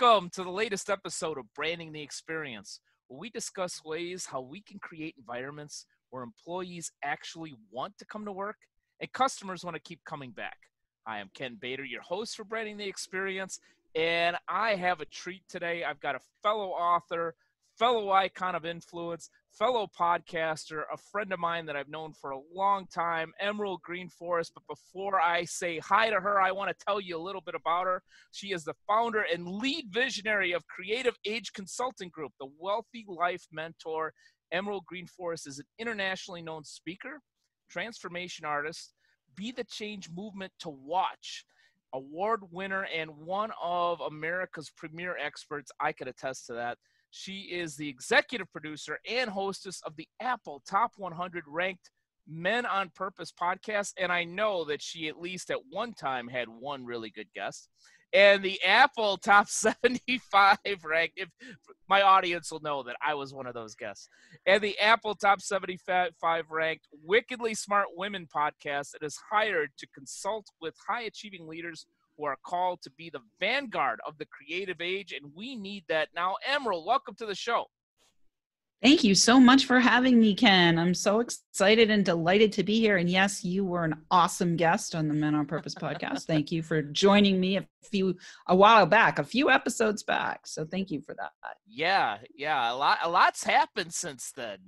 Welcome to the latest episode of Branding the Experience, where we discuss ways how we can create environments where employees actually want to come to work and customers want to keep coming back. I am Ken Bader, your host for Branding the Experience, and I have a treat today. I've got a fellow author, fellow icon of influence, fellow podcaster, a friend of mine that I've known for a long time, Emerald Green Forest. But before I say hi to her, I want to tell you a little bit about her. She is the founder and lead visionary of Creative Age Consulting Group, the Wealthy Life Mentor. Emerald Green Forest is an internationally known speaker, transformation artist, Be the Change Movement to Watch award winner, and one of America's premier experts. I could attest to that. She is the executive producer and hostess of the Apple Top 100 ranked Men on Purpose podcast. And I know that she at least at one time had one really good guest. And the Apple Top 75 ranked, if my audience will know that I was one of those guests. And the Apple Top 75 ranked Wickedly Smart Women podcast that is hired to consult with high achieving leaders who are called to be the vanguard of the creative age, and we need that now. Emerald, welcome to the show. Thank you so much for having me, Ken. I'm so excited and delighted to be here. And yes, you were an awesome guest on the Men on Purpose podcast. Thank you for joining me a few episodes back. So thank you for that. Yeah. A lot's happened since then.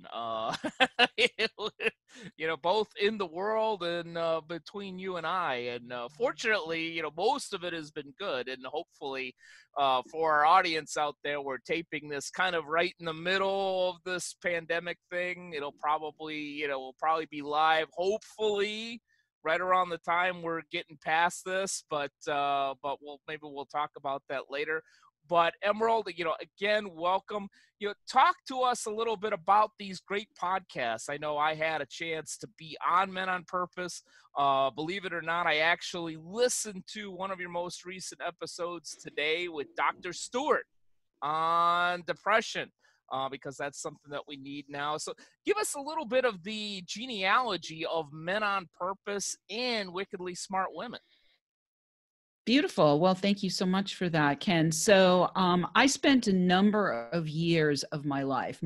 Both in the world and between you and I. And fortunately, most of it has been good. And hopefully for our audience out there, we're taping this kind of right in the middle of this pandemic thing. It'll probably, we'll probably be live, hopefully, right around the time we're getting past this, but maybe we'll talk about that later. But Emerald, again, welcome. Talk to us a little bit about these great podcasts. I know I had a chance to be on Men on Purpose. Believe it or not, I actually listened to one of your most recent episodes today with Dr. Stewart on depression. Because that's something that we need now. So give us a little bit of the genealogy of Men on Purpose and Wickedly Smart Women. Beautiful. Well, thank you so much for that, Ken. So I spent a number of years of my life,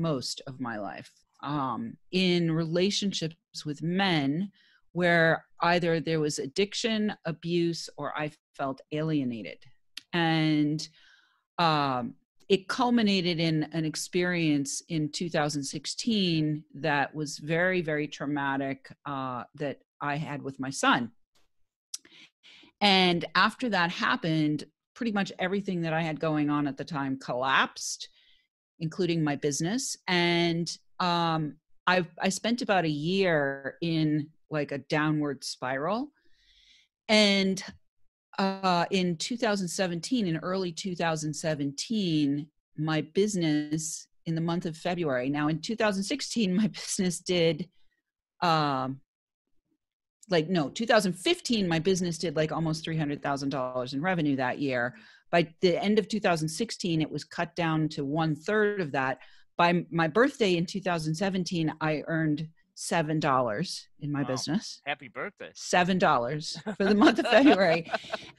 in relationships with men where either there was addiction, abuse, or I felt alienated. And it culminated in an experience in 2016 that was very, very traumatic that I had with my son. And after that happened, pretty much everything that I had going on at the time collapsed, including my business. And I spent about a year in like a downward spiral. And in 2017, in early 2017, my business in the month of February. Now, in 2016, my business did 2015, my business did like almost $300,000 in revenue that year. By the end of 2016, it was cut down to 1/3 of that. By my birthday in 2017, I earned $7 in my business. Happy birthday. $7 for the month of February.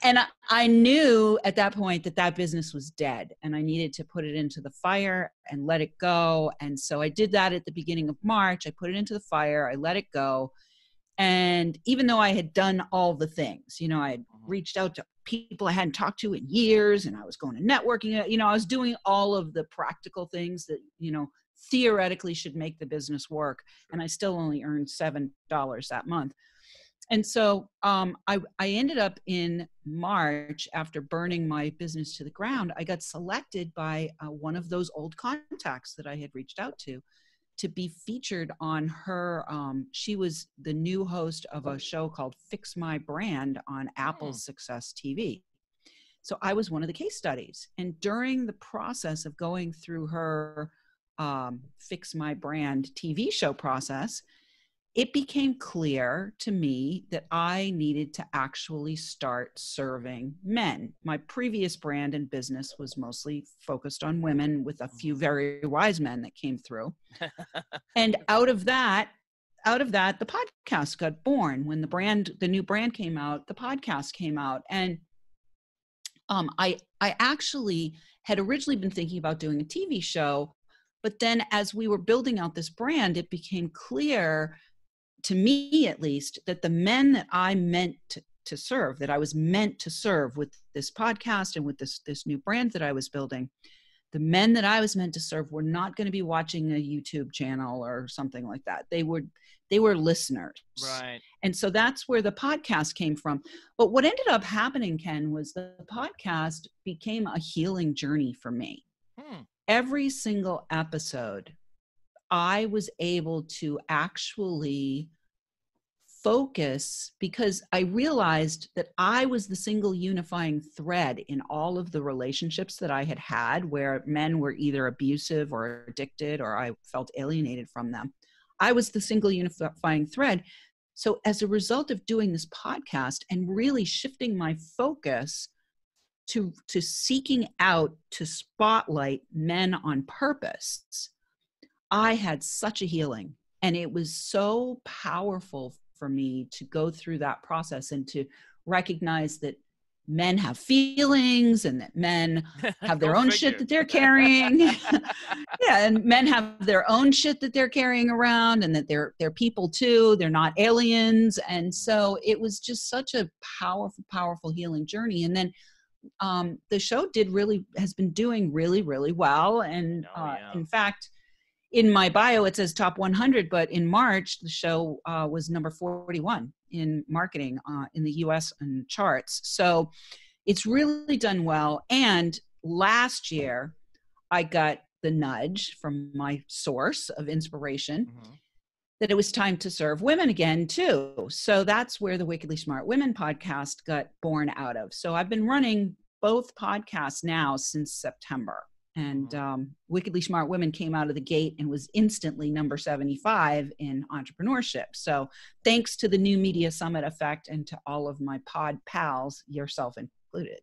And I knew at that point that business was dead and I needed to put it into the fire and let it go. And so I did that at the beginning of March. I put it into the fire. I let it go. And even though I had done all the things, I had reached out to people I hadn't talked to in years and I was going to networking, I was doing all of the practical things that, theoretically should make the business work. And I still only earned $7 that month. And so I ended up in March, after burning my business to the ground, I got selected by one of those old contacts that I had reached out to be featured on her. She was the new host of a show called Fix My Brand on Apple Success TV. So I was one of the case studies. And during the process of going through her Fix My Brand TV show process, it became clear to me that I needed to actually start serving men. My previous brand and business was mostly focused on women, with a few very wise men that came through. And out of that, the podcast got born. When the new brand came out, the podcast came out. And I actually had originally been thinking about doing a TV show, but then as we were building out this brand, it became clear to me, at least, that the men that I meant to serve, that I was meant to serve with this podcast and with this new brand that I was building, the men that I was meant to serve were not going to be watching a YouTube channel or something like that. They were listeners. Right. And so that's where the podcast came from. But what ended up happening, Ken, was the podcast became a healing journey for me. Hmm. Every single episode, I was able to actually focus because I realized that I was the single unifying thread in all of the relationships that I had had where men were either abusive or addicted or I felt alienated from them. I was the single unifying thread. So as a result of doing this podcast and really shifting my focus to seeking out to spotlight men on purpose, I had such a healing. And it was so powerful for me to go through that process and to recognize that men have feelings and that men have their own shit that they're carrying. Yeah. And men have their own shit that they're carrying around and that they're people too. They're not aliens. And so it was just such a powerful, powerful healing journey. And then the show has been doing really, really well. And in fact, in my bio, it says top 100, but in March, the show was number 41 in marketing in the US and charts. So it's really done well. And last year, I got the nudge from my source of inspiration that it was time to serve women again, too. So that's where the Wickedly Smart Women podcast got born out of. So I've been running both podcasts now since September. And Wickedly Smart Women came out of the gate and was instantly number 75 in entrepreneurship. So thanks to the New Media Summit effect and to all of my pod pals, yourself included.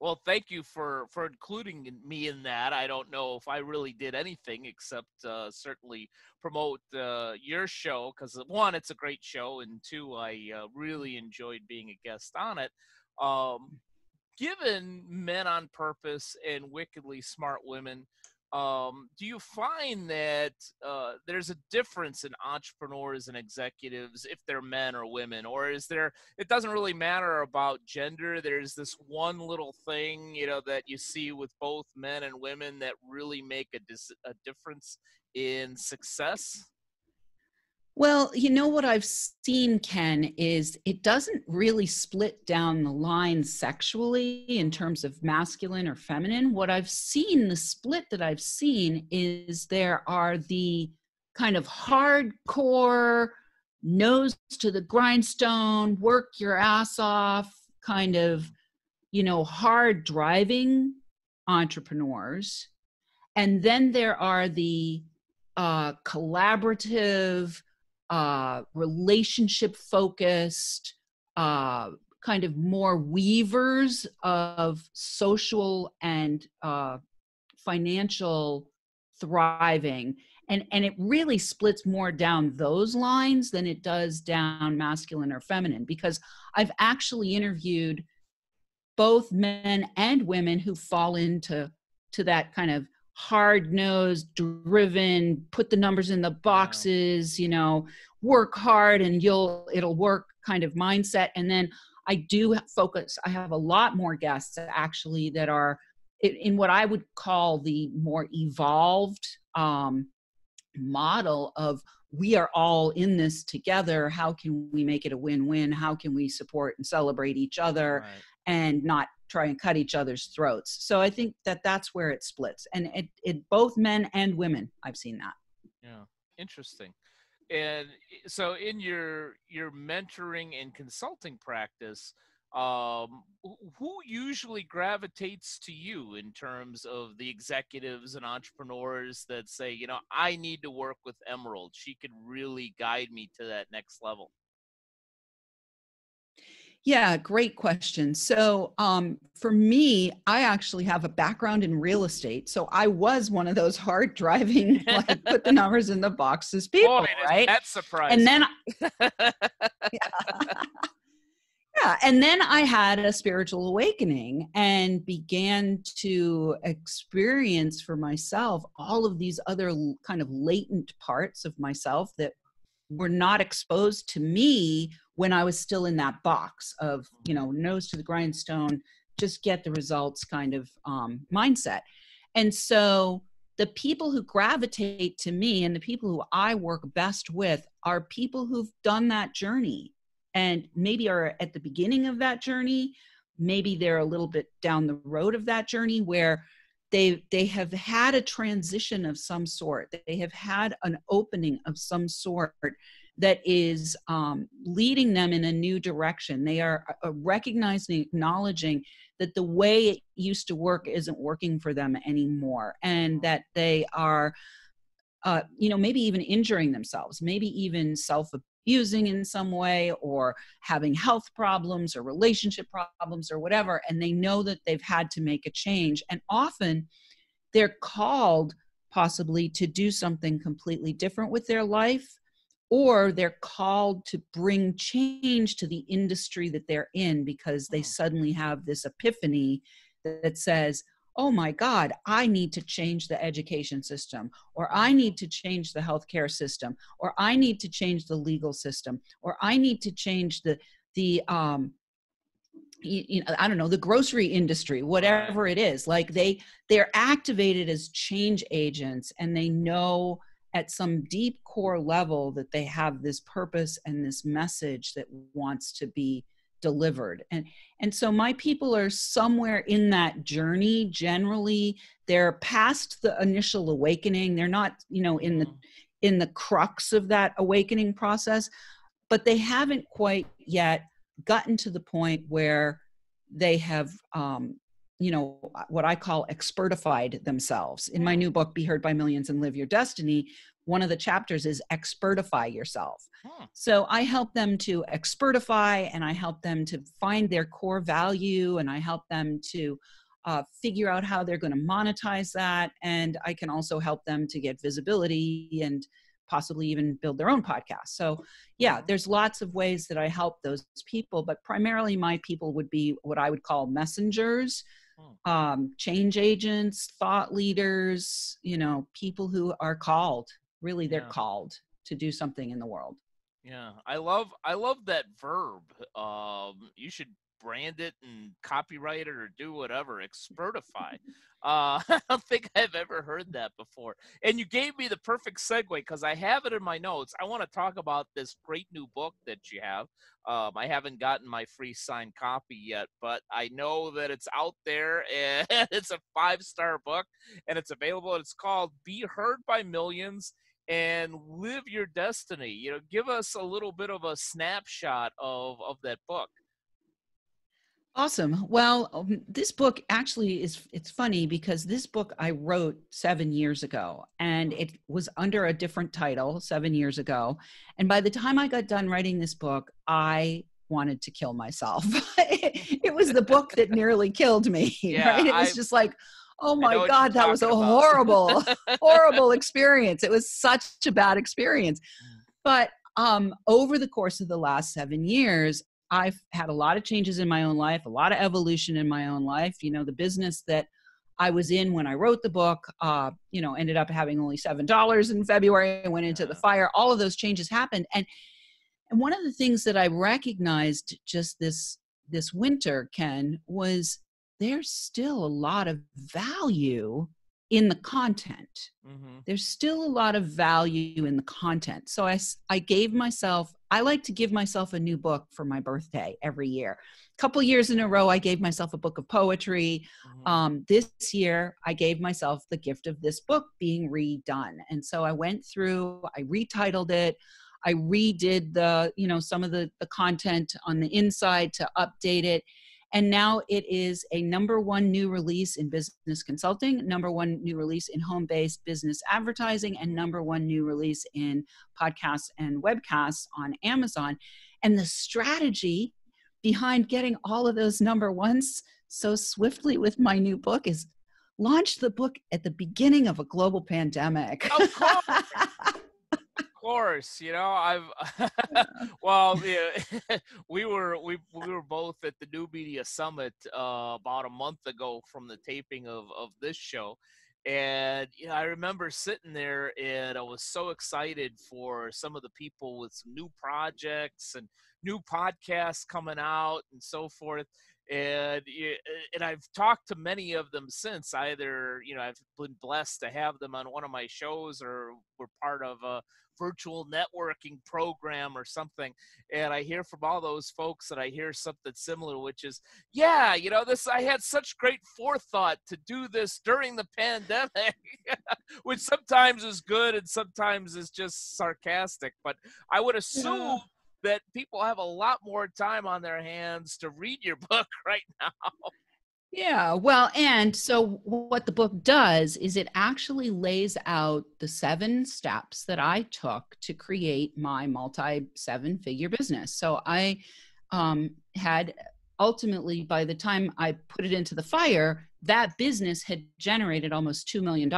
Well, thank you for including me in that. I don't know if I really did anything except certainly promote your show because, one, it's a great show, and two, I really enjoyed being a guest on it. Given Men on Purpose and Wickedly Smart Women, do you find that there's a difference in entrepreneurs and executives if they're men or women? Or is there, it doesn't really matter about gender, there's this one little thing, you know, that you see with both men and women that really make a difference in success? Well, you know, what I've seen, Ken, is it doesn't really split down the line sexually in terms of masculine or feminine. What I've seen, the split that I've seen is there are the kind of hardcore nose to the grindstone, work your ass off kind of, you know, hard driving entrepreneurs. And then there are the collaborative, relationship-focused, kind of more weavers of social and financial thriving. And it really splits more down those lines than it does down masculine or feminine, because I've actually interviewed both men and women who fall into that kind of hard-nosed, driven, put the numbers in the boxes, you know, work hard and it'll work kind of mindset. And then I do focus, I have a lot more guests actually that are in what I would call the more evolved model of we are all in this together. How can we make it a win-win? How can we support and celebrate each other and not try and cut each other's throats? So I think that that's where it splits, and it both men and women. I've seen that. Yeah, interesting. And so in your mentoring and consulting practice, who usually gravitates to you in terms of the executives and entrepreneurs that say, you know, I need to work with Emerald. She could really guide me to that next level. Yeah, great question. So for me, I actually have a background in real estate. So I was one of those hard driving, like put the numbers in the boxes people, boy, right? That's surprising. And then, Yeah. And then I had a spiritual awakening and began to experience for myself all of these other kind of latent parts of myself that were not exposed to me when I was still in that box of, you know, nose to the grindstone, just get the results kind of mindset. And so the people who gravitate to me and the people who I work best with are people who've done that journey and maybe are at the beginning of that journey. Maybe they're a little bit down the road of that journey where they have had a transition of some sort. They have had an opening of some sort that is leading them in a new direction. They are recognizing, acknowledging that the way it used to work isn't working for them anymore, and that they are, you know, maybe even injuring themselves, maybe even self-abusing in some way, or having health problems or relationship problems or whatever, and they know that they've had to make a change. And often they're called possibly to do something completely different with their life, or they're called to bring change to the industry that they're in because they suddenly have this epiphany that says, oh my God, I need to change the education system, or I need to change the healthcare system, or I need to change the legal system, or I need to change I don't know, the grocery industry, whatever it is. Like they're activated as change agents, and they know at some deep core level that they have this purpose and this message that wants to be delivered. And so my people are somewhere in that journey. Generally, they're past the initial awakening. They're not, you know, in the crux of that awakening process, but they haven't quite yet gotten to the point where they have, you know, what I call expertified themselves. In my new book, Be Heard by Millions and Live Your Destiny, one of the chapters is expertify yourself. So I help them to expertify, and I help them to find their core value, and I help them to figure out how they're going to monetize that. And I can also help them to get visibility and possibly even build their own podcast. So yeah, there's lots of ways that I help those people, but primarily my people would be what I would call messengers, change agents, thought leaders, you know, people who are called, really they're called to do something in the world. Yeah. I love that verb. You should brand it and copyright it or do whatever, expertify. I don't think I've ever heard that before. And you gave me the perfect segue because I have it in my notes. I want to talk about this great new book that you have. I haven't gotten my free signed copy yet, but I know that it's out there and it's a 5-star book and it's available. And it's called Be Heard by Millions and Live Your Destiny. You know, give us a little bit of a snapshot of that book. Awesome. Well, this book actually it's funny because this book I wrote 7 years ago, and it was under a different title 7 years ago. And by the time I got done writing this book, I wanted to kill myself. It was the book that nearly killed me. Yeah, right? It was just like, oh my God, that was a horrible, horrible experience. It was such a bad experience. But over the course of the last 7 years, I've had a lot of changes in my own life, a lot of evolution in my own life. You know, the business that I was in when I wrote the book, you know, ended up having only $7 in February and went into the fire. All of those changes happened. And one of the things that I recognized just this winter, Ken, was there's still a lot of value in the content. Mm-hmm. There's still a lot of value in the content. So I gave myself, I like to give myself a new book for my birthday every year. A couple years in a row, I gave myself a book of poetry. Mm-hmm. This year, I gave myself the gift of this book being redone. And so I went through, I retitled it. I redid the, you know, some of the content on the inside to update it. And now it is a #1 new release in business consulting, #1 new release in home-based business advertising, and #1 new release in podcasts and webcasts on Amazon. And the strategy behind getting all of those #1s so swiftly with my new book is launch the book at the beginning of a global pandemic. Of course. course, you know, I've, well, yeah, we were both at the New Media Summit about a month ago from the taping of this show. And, you know, I remember sitting there and I was so excited for some of the people with some new projects and new podcasts coming out and so forth. And I've talked to many of them since. Either, you know, I've been blessed to have them on one of my shows, or we're part of a virtual networking program or something. And I hear from all those folks that I hear something similar, which is, yeah, you know, this, I had such great forethought to do this during the pandemic, which sometimes is good and sometimes is just sarcastic. But I would assume that people have a lot more time on their hands to read your book right now. Yeah, well, and so what the book does is it actually lays out the 7 steps that I took to create my multi-7-figure business. So I had ultimately, by the time I put it into the fire, that business had generated almost $2 million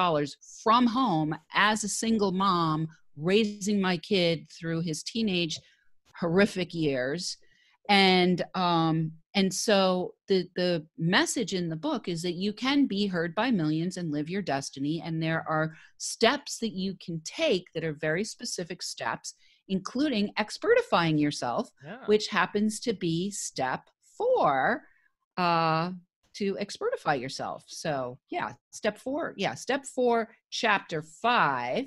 from home as a single mom, raising my kid through his teenage horrific years. And so the message in the book is that you can be heard by millions and live your destiny. And there are steps that you can take that are very specific steps, including expertifying yourself, which happens to be step 4, to expertify yourself. So yeah, step 4, chapter 5,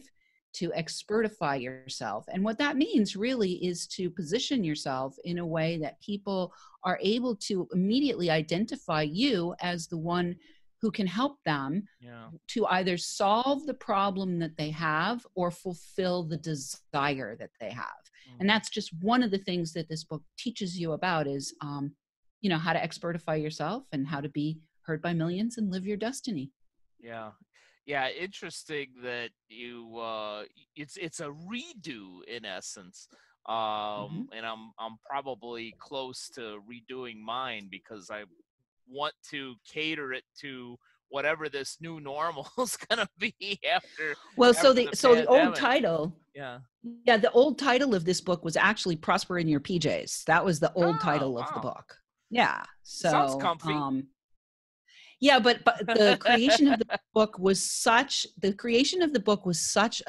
to expertify yourself. And what that means really is to position yourself in a way that people are able to immediately identify you as the one who can help them to either solve the problem that they have or fulfill the desire that they have. And that's just one of the things that this book teaches you about is, you know, how to expertify yourself and how to be heard by millions and live your destiny. Yeah. Yeah, interesting that you it's a redo in essence. And I'm probably close to redoing mine because I want to cater it to whatever this new normal is going to be after. Well, after so the old title. Yeah, the old title of this book was actually Prosper in Your PJs. That was the old title of the book. Yeah. So sounds comfy. Yeah, but the creation of the book was such a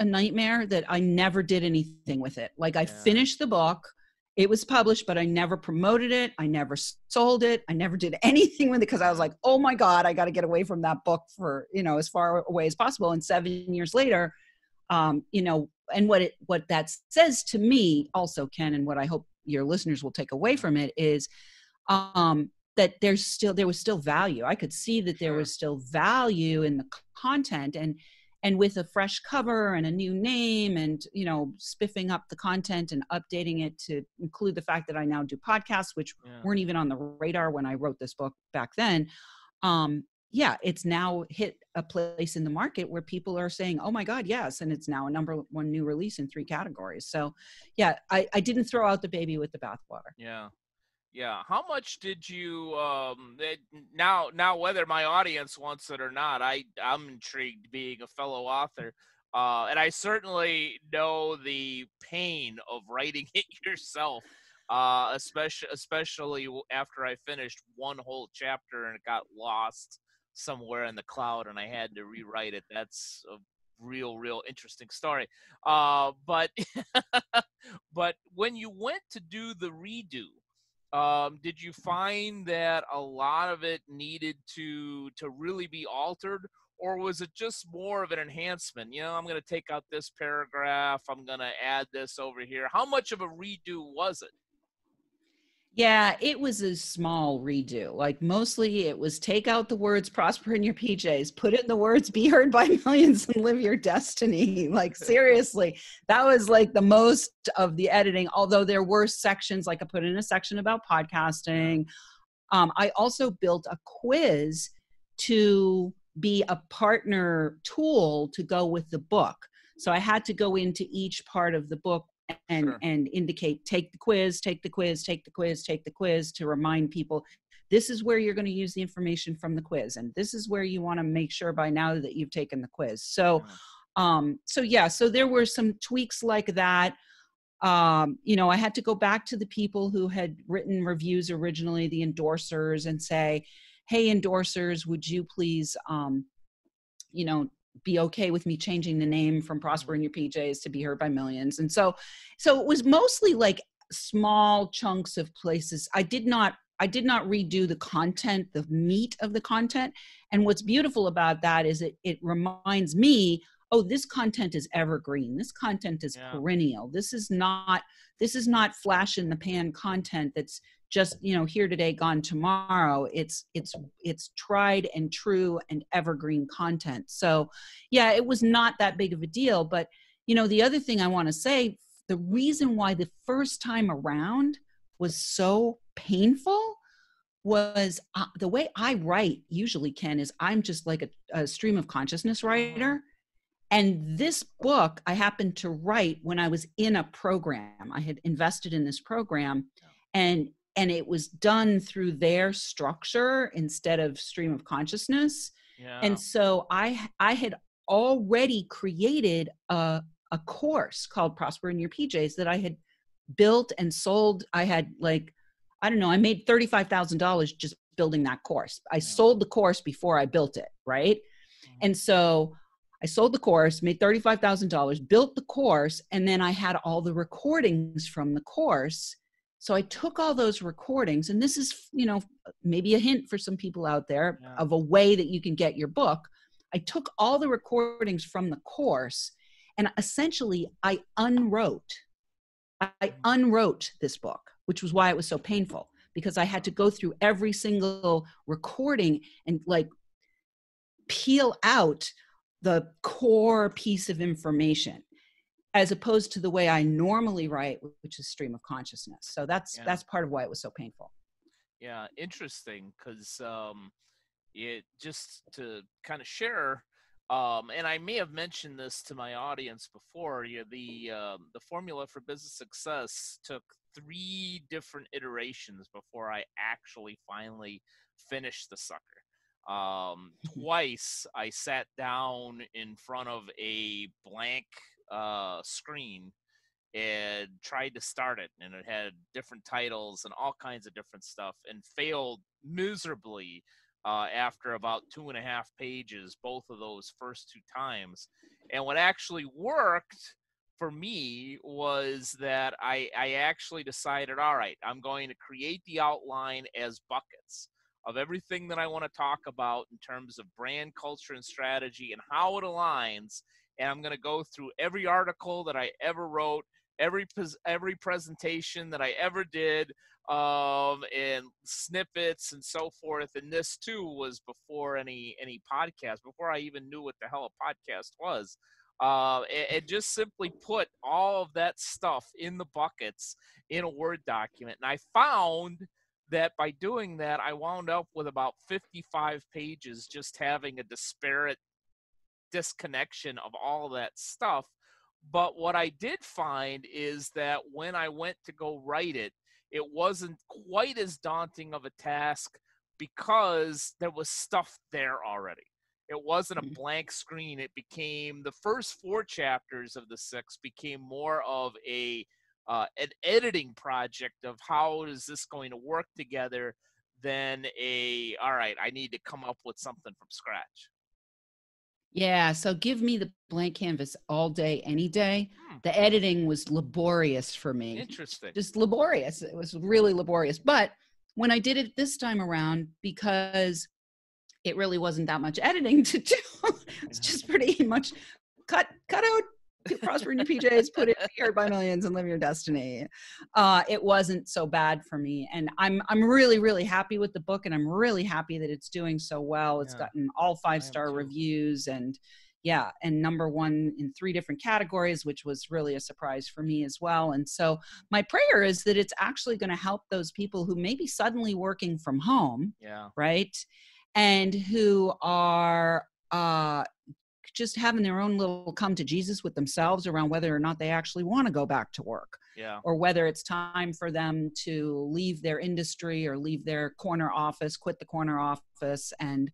nightmare that I never did anything with it. Like I finished the book, it was published, but I never promoted it, I never sold it, I never did anything with it because I was like, oh my God, I got to get away from that book for, you know, as far away as possible. And 7 years later, you know, and what that says to me also, Ken, and what I hope your listeners will take away from it is, that there was still value. I could see that there was still value in the content, and with a fresh cover and a new name and, you know, spiffing up the content and updating it to include the fact that I now do podcasts, which weren't even on the radar when I wrote this book back then. Yeah, it's now hit a place in the market where people are saying, oh my God, yes. And it's now a #1 new release in 3 categories. So yeah, I didn't throw out the baby with the bathwater. Yeah. Yeah. How much did you, now whether my audience wants it or not, I'm intrigued being a fellow author. And I certainly know the pain of writing it yourself, especially after I finished one whole chapter and it got lost somewhere in the cloud and I had to rewrite it. That's a real interesting story. But when you went to do the redo, did you find that a lot of it needed to really be altered, or was it just more of an enhancement? You know, I'm going to take out this paragraph, I'm going to add this over here. How much of a redo was it? Yeah, it was a small redo. Like mostly it was take out the words prosper in your PJs, put in the words be heard by millions and live your destiny. Like seriously, that was like the most of the editing. Although there were sections, like I put in a section about podcasting. I also built a quiz to be a partner tool to go with the book. So I had to go into each part of the book and indicate, take the quiz to remind people, this is where you're going to use the information from the quiz. And this is where you want to make sure by now that you've taken the quiz. So So there were some tweaks like that. I had to go back to the people who had written reviews originally, the endorsers, and say, hey, endorsers, would you please, be okay with me changing the name from Prosper in Your PJs to Be Heard by Millions. And so it was mostly like small chunks of places. I did not redo the content, the meat of the content. And what's beautiful about that is it reminds me, oh, this content is evergreen. This content is perennial. This is not flash in the pan content that's just, here today, gone tomorrow. It's tried and true and evergreen content. So yeah, it was not that big of a deal. But the other thing I want to say, the reason why the first time around was so painful was the way I write usually, Ken, is I'm just like a stream of consciousness writer. And this book I happened to write when I was in a program. I had invested in this program, and it was done through their structure instead of stream of consciousness. Yeah. And so I had already created a course called Prosper in Your PJs that I had built and sold. I had I made $35,000 just building that course. I sold the course before I built it, right? Mm-hmm. And so I sold the course, made $35,000, built the course, and then I had all the recordings from the course. So I took all those recordings, and this is, maybe a hint for some people out there of a way that you can get your book. I took all the recordings from the course, and essentially I unwrote this book, which was why it was so painful, because I had to go through every single recording and peel out the core piece of information, as opposed to the way I normally write, which is stream of consciousness. So that's part of why it was so painful. Yeah, interesting, because it just to kind of share, and I may have mentioned this to my audience before, the formula for business success took 3 different iterations before I actually finally finished the sucker. Twice I sat down in front of a blank screen and tried to start it, and it had different titles and all kinds of different stuff, and failed miserably after about 2.5 pages, both of those first 2 times. And what actually worked for me was that I actually decided, all right, I'm going to create the outline as buckets of everything that I want to talk about in terms of brand, culture, and strategy and how it aligns. And I'm going to go through every article that I ever wrote, every presentation that I ever did, and snippets and so forth. And this too was before any podcast, before I even knew what the hell a podcast was. And just simply put all of that stuff in the buckets in a Word document. And I found that by doing that, I wound up with about 55 pages just having a disparate disconnection of all that stuff. But what I did find is that when I went to go write it, it wasn't quite as daunting of a task because there was stuff there already. It wasn't a blank screen. It became, the first 4 chapters of the 6 became more of an editing project of how is this going to work together than all right, I need to come up with something from scratch. Yeah. So give me the blank canvas all day, any day. The editing was laborious for me. Interesting. Just laborious. It was really laborious. But when I did it this time around, because it really wasn't that much editing to do, it's just pretty much cut out Prosper in Your PJs, put it here by Millions and Live Your Destiny. It wasn't so bad for me. And I'm really, really happy with the book, and I'm really happy that it's doing so well. It's gotten all 5-star reviews and #1 in 3 different categories, which was really a surprise for me as well. And so my prayer is that it's actually going to help those people who may be suddenly working from home, right? And who are just having their own little come to Jesus with themselves around whether or not they actually want to go back to work, or whether it's time for them to leave their industry or leave their corner office, quit the corner office, and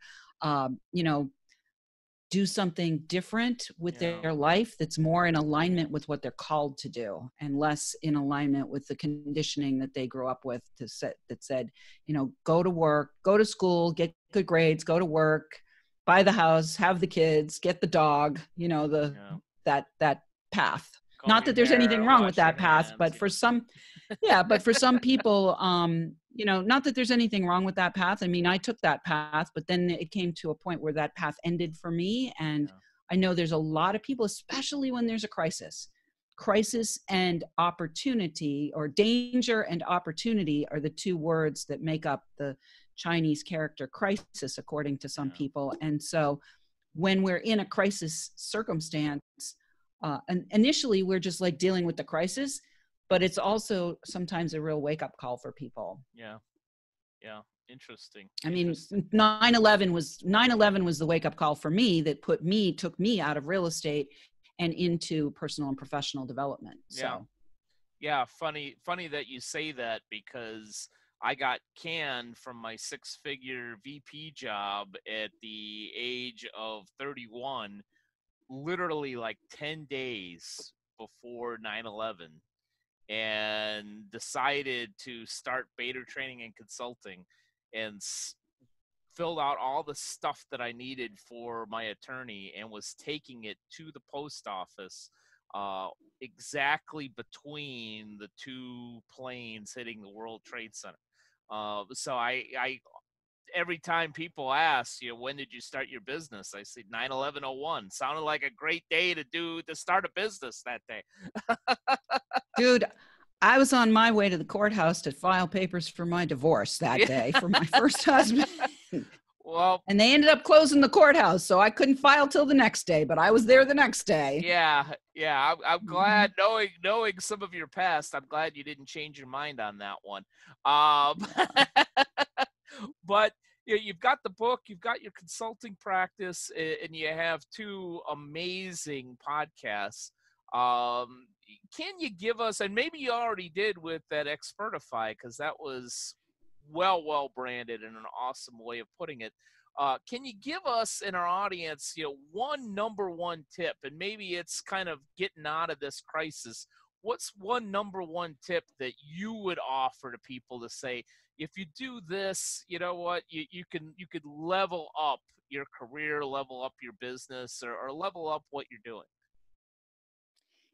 do something different with their life that's more in alignment with what they're called to do and less in alignment with the conditioning that they grew up with to set, that said, you know, go to work, go to school, get good grades, go to work, buy the house, have the kids, get the dog, you know, the, that path. Not that there's anything wrong with that path, but for some, but for some people, you know, not that there's anything wrong with that path. I mean, I took that path, but then it came to a point where that path ended for me. And I know there's a lot of people, especially when there's a crisis and opportunity, or danger and opportunity are the two words that make up the Chinese character crisis, according to some people. And so when we're in a crisis circumstance, and initially we're just like dealing with the crisis, but it's also sometimes a real wake-up call for people. Interesting. I mean, 9/11 was the wake-up call for me that took me out of real estate and into personal and professional development. Funny that you say that, because I got canned from my six-figure VP job at the age of 31, literally like 10 days before 9/11, and decided to start Bader Training and Consulting, and filled out all the stuff that I needed for my attorney, and was taking it to the post office exactly between the two planes hitting the World Trade Center. So every time people ask, you know, when did you start your business? I said 9/11/01. Sounded like a great day to start a business that day. Dude, I was on my way to the courthouse to file papers for my divorce that day for my first husband. Well, and they ended up closing the courthouse, so I couldn't file till the next day, but I was there the next day. I'm glad, knowing some of your past, I'm glad you didn't change your mind on that one. But you know, you've got the book, you've got your consulting practice, and you have two amazing podcasts. Can you give us, and maybe you already did with that Expertify, because that was well branded and an awesome way of putting it. Can you give us in our audience, you know, number one tip, and maybe it's kind of getting out of this crisis. What's number one tip that you would offer to people to say, if you do this, you know what, you could level up your career, level up your business, or level up what you're doing?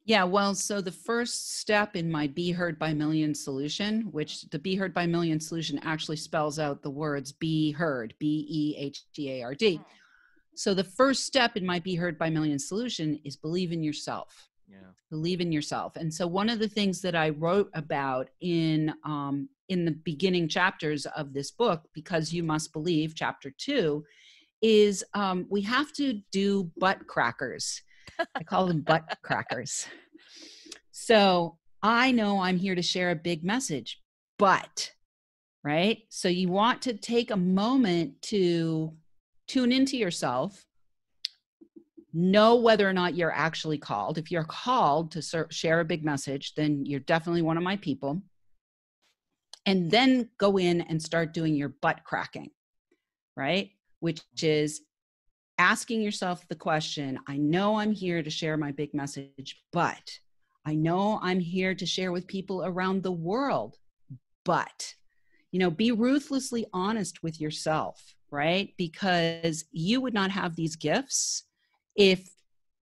Yeah, well, so the first step in my Be Heard by Millions solution, which the Be Heard by Millions solution actually spells out the words Be Heard, B-E-H-D-A-R-D. So the first step in my Be Heard by Millions solution is believe in yourself. Believe in yourself. And so one of the things that I wrote about in the beginning chapters of this book, Because You Must Believe, chapter 2, is we have to do butt crackers. I call them butt crackers. So I know I'm here to share a big message, but, right? So you want to take a moment to tune into yourself, know whether or not you're actually called. If you're called to share a big message, then you're definitely one of my people. And then go in and start doing your butt cracking, right? Which is asking yourself the question, I know I'm here to share my big message, but I know I'm here to share with people around the world, but, you know, be ruthlessly honest with yourself, right? Because you would not have these gifts if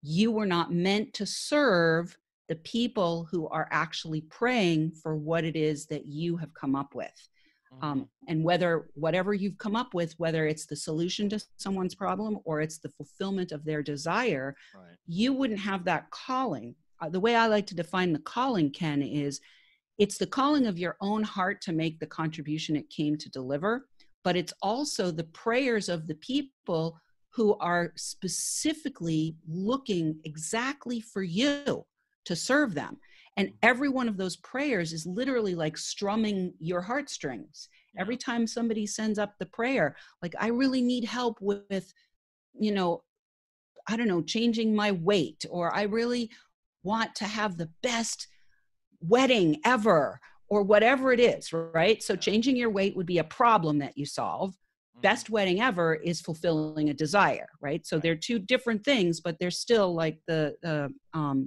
you were not meant to serve the people who are actually praying for what it is that you have come up with. And whatever you've come up with, whether it's the solution to someone's problem or it's the fulfillment of their desire, you wouldn't have that calling. The way I like to define the calling, Ken, is it's the calling of your own heart to make the contribution it came to deliver, but it's also the prayers of the people who are specifically looking exactly for you to serve them. And every one of those prayers is literally like strumming your heartstrings. Every time somebody sends up the prayer, like, I really need help with, you know, I don't know, changing my weight, or I really want to have the best wedding ever, or whatever it is, right? So changing your weight would be a problem that you solve. best wedding ever is fulfilling a desire, right? So they're two different things, but there's still like the,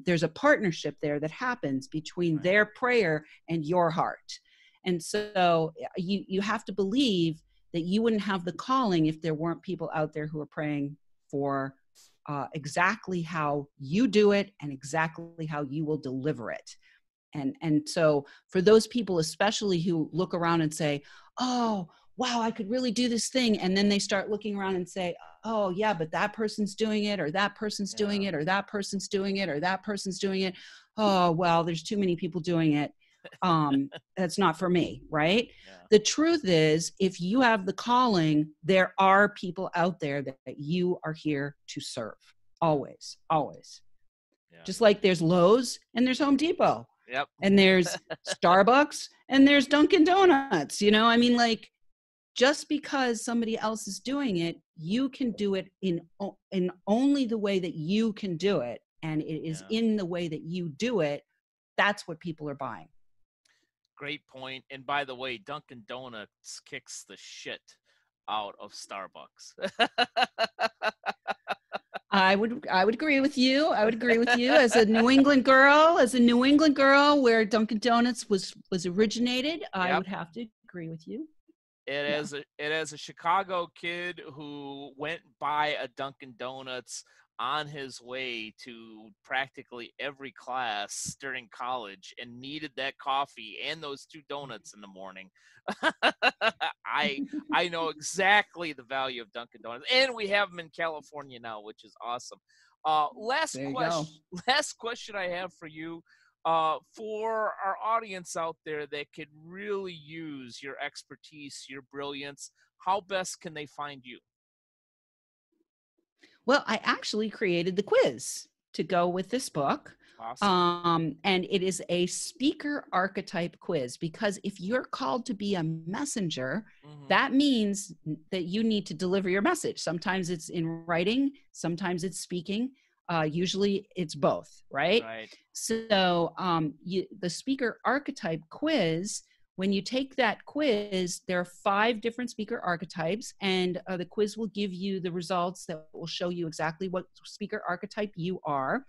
there's a partnership there that happens between their prayer and your heart. And so you have to believe that you wouldn't have the calling if there weren't people out there who are praying for exactly how you do it and exactly how you will deliver it. And so for those people, especially who look around and say, oh, wow, I could really do this thing. And then they start looking around and say, oh yeah, but that person's doing it, or that person's doing it, or that person's doing it, or that person's doing it. Oh, well, there's too many people doing it. That's not for me, right? Yeah. The truth is, if you have the calling, there are people out there that you are here to serve. Always, always. Yeah. Just like there's Lowe's and there's Home Depot. Yep. And there's Starbucks and there's Dunkin' Donuts. You know, I mean, like, just because somebody else is doing it, you can do it in only the way that you can do it. And it is in the way that you do it. That's what people are buying. Great point. And by the way, Dunkin' Donuts kicks the shit out of Starbucks. I would agree with you. I would agree with you as a New England girl, where Dunkin' Donuts was originated. Yep. I would have to agree with you. It is a Chicago kid who went by a Dunkin' Donuts on his way to practically every class during college and needed that coffee and those two donuts in the morning. I know exactly the value of Dunkin' Donuts, and we have them in California now, which is awesome. Last question I have for you, for our audience out there that could really use your expertise, your brilliance, how best can they find you? Well, I actually created the quiz to go with this book. Awesome. And it is a speaker archetype quiz, because if you're called to be a messenger, that means that you need to deliver your message. Sometimes it's in writing, sometimes it's speaking. Usually it's both, right? Right. So the speaker archetype quiz, when you take that quiz, there are 5 different speaker archetypes, and the quiz will give you the results that will show you exactly what speaker archetype you are.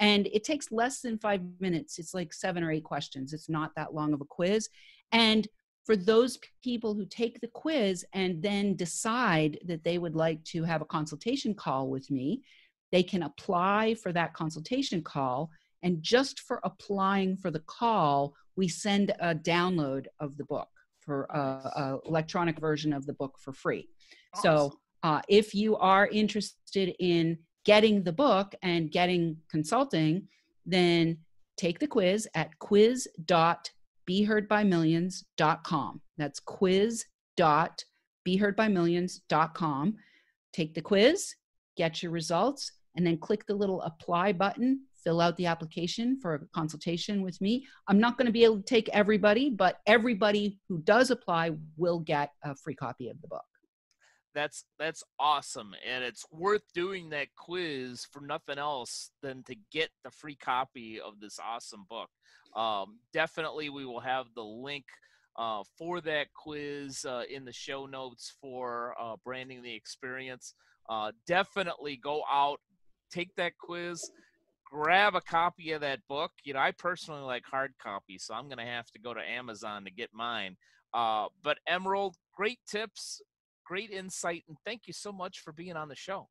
And it takes less than 5 minutes. It's like 7 or 8 questions. It's not that long of a quiz. And for those people who take the quiz and then decide that they would like to have a consultation call with me, they can apply for that consultation call. And just for applying for the call, we send a download of the book, for an electronic version of the book, for free. Awesome. So if you are interested in getting the book and getting consulting, then take the quiz at quiz.beheardbymillions.com. That's quiz.beheardbymillions.com. Take the quiz, get your results, and then click the little apply button. Fill out the application for a consultation with me. I'm not going to be able to take everybody, but everybody who does apply will get a free copy of the book. That's awesome. And it's worth doing that quiz for nothing else than to get the free copy of this awesome book. Definitely we will have the link for that quiz in the show notes for Branding the Experience. Definitely go out, take that quiz, grab a copy of that book. You know, I personally like hard copy, so I'm going to have to go to Amazon to get mine. But Emerald, great tips, great insight, and thank you so much for being on the show.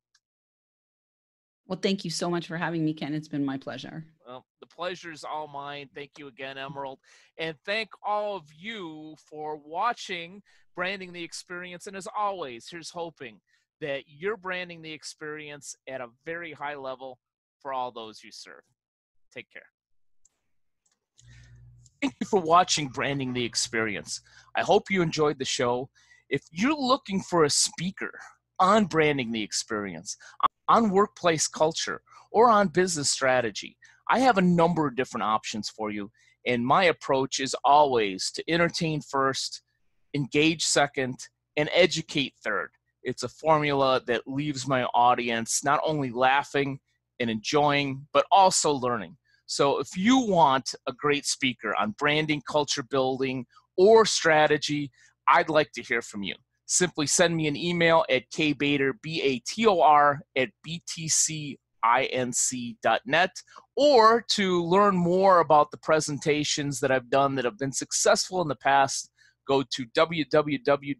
Well, thank you so much for having me, Ken. It's been my pleasure. Well, the pleasure is all mine. Thank you again, Emerald. And thank all of you for watching Branding the Experience. And as always, here's hoping that you're branding the experience at a very high level for all those you serve. Take care. Thank you for watching Branding the Experience. I hope you enjoyed the show. If you're looking for a speaker on branding the experience, on workplace culture, or on business strategy, I have a number of different options for you. And my approach is always to entertain first, engage second, and educate third. It's a formula that leaves my audience not only laughing and enjoying, but also learning. So if you want a great speaker on branding, culture building, or strategy, I'd like to hear from you. simply send me an email at kbator, B-A-T-O-R, at btcinc.net, or to learn more about the presentations that I've done that have been successful in the past, go to www.btcinc.net.